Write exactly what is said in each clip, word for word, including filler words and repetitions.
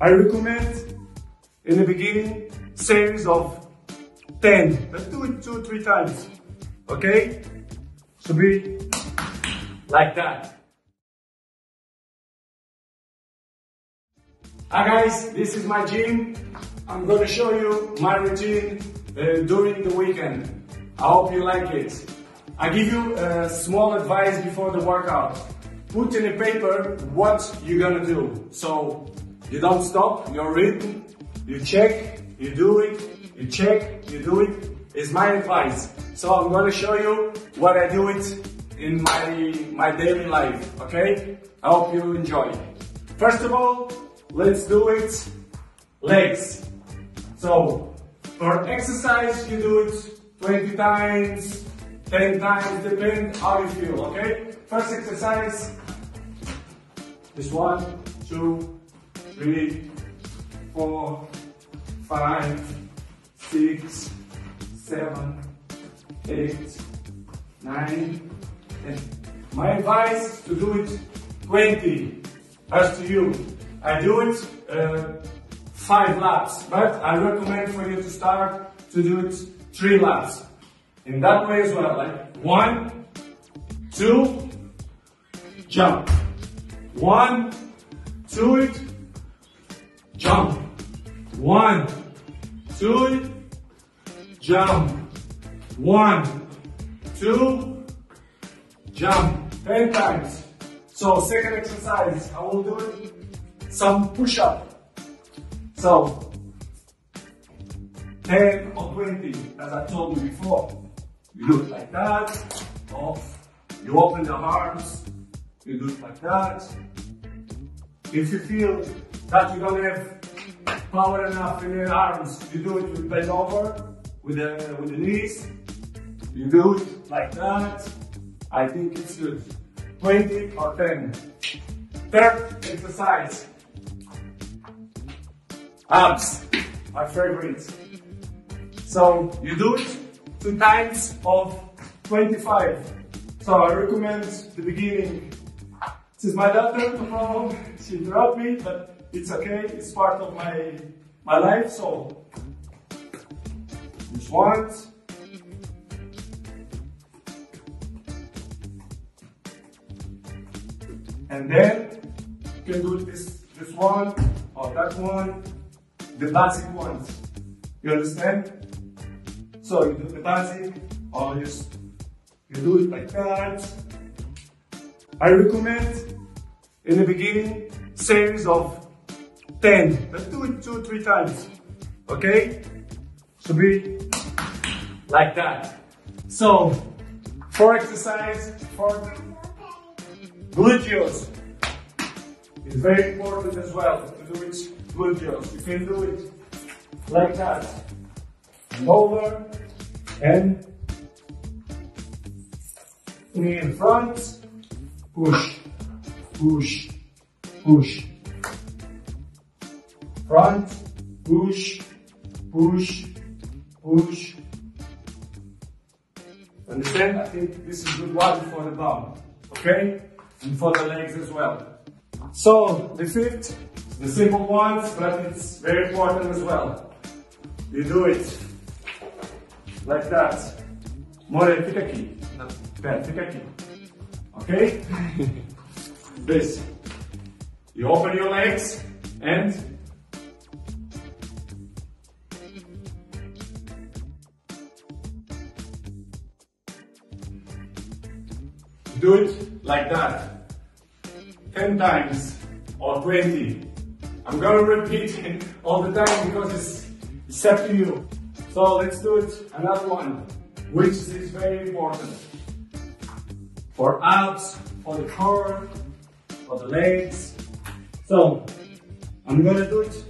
I recommend in the beginning series of ten. Let's do it two, three times. Okay? So be like that. Hi guys, this is my gym. I'm gonna show you my routine uh, during the weekend. I hope you like it. I give you a small advice before the workout. Put in a paper what you're gonna do. So you don't stop, your rhythm, you check, you do it, you check, you do it, is my advice. So I'm gonna show you what I do it in my, my daily life, okay? I hope you enjoy. First of all, let's do it, legs. So, for exercise, you do it twenty times, ten times, depend how you feel, okay? First exercise, this one, two, three, four, five, six, seven, eight, nine, ten. My advice to do it twenty, as to you. I do it uh, five laps, but I recommend for you to start to do it three laps. In that way as well, like one, two, jump. One, two it, jump. One, two it, jump. One, two, jump. Ten times. So second exercise, I will do it. Some push-up. So, ten or twenty, as I told you before. You do it like that, off. You open the arms, you do it like that. If you feel that you don't have power enough in your arms, you do it with bend over, with the, with the knees. You do it like that. I think it's good. twenty or ten. Third exercise. Abs, my favorite. So you do it two times of twenty-five. So I recommend the beginning. This is my daughter tomorrow. She interrupted me, but it's okay. It's part of my my life. So just one, and then you can do this this one or that one. The basic ones, you understand? So you do the basic, or just you do it like that. I recommend in the beginning series of ten. Let's do it two, three times, okay? So be like that. So for exercise, for gluteus, it's very important as well to do it. Good girls, you can do it like that, and over, and knee in front, push, push, push, front, push, push, push, understand? I think this is good one for the bum, okay? And for the legs as well. So, the fifth, the simple ones, but it's very important as well. You do it like that. More, pick a key. No. Pick a key. Okay? This. You open your legs and do it like that. Ten times or twenty. I'm going to repeat it all the time because it's, it's up to you. So let's do it another one, which is very important. For abs, for the core, for the legs. So I'm going to do it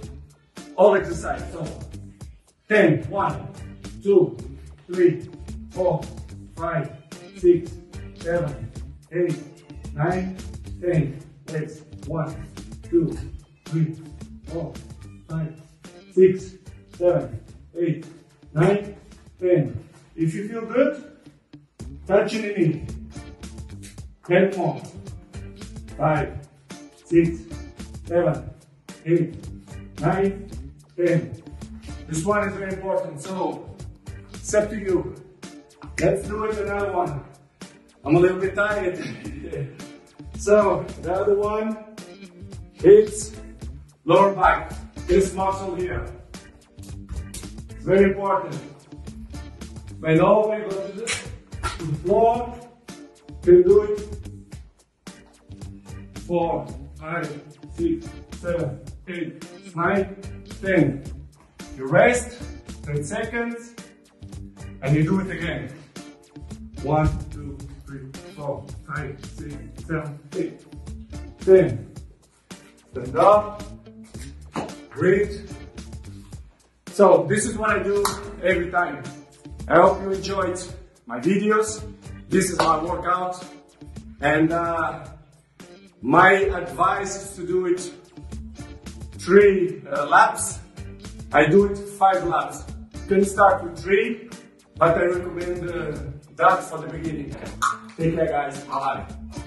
all exercise. So ten, one, two, three, four, five, six, seven, eight, nine, ten. Legs, one, two, three, four, five, six, seven, eight, nine, ten. If you feel good, touch your knee. ten more. five, six, seven, eight, nine, ten. This one is very important, so it's up to you. Let's do it another one. I'm a little bit tired. So the other one, it's lower back. This muscle here. It's very important. Bend over, go to the floor. Can do it. Four, five, six, seven, eight, nine, ten. You rest, ten seconds, and you do it again. One, two, three, four, five, six, seven, eight, ten. Stand up, breathe. So this is what I do every time. I hope you enjoyed my videos. This is my workout, and uh, my advice is to do it three uh, laps. I do it five laps. You can start with three, but I recommend uh, that for the beginning. Take care, guys. Bye.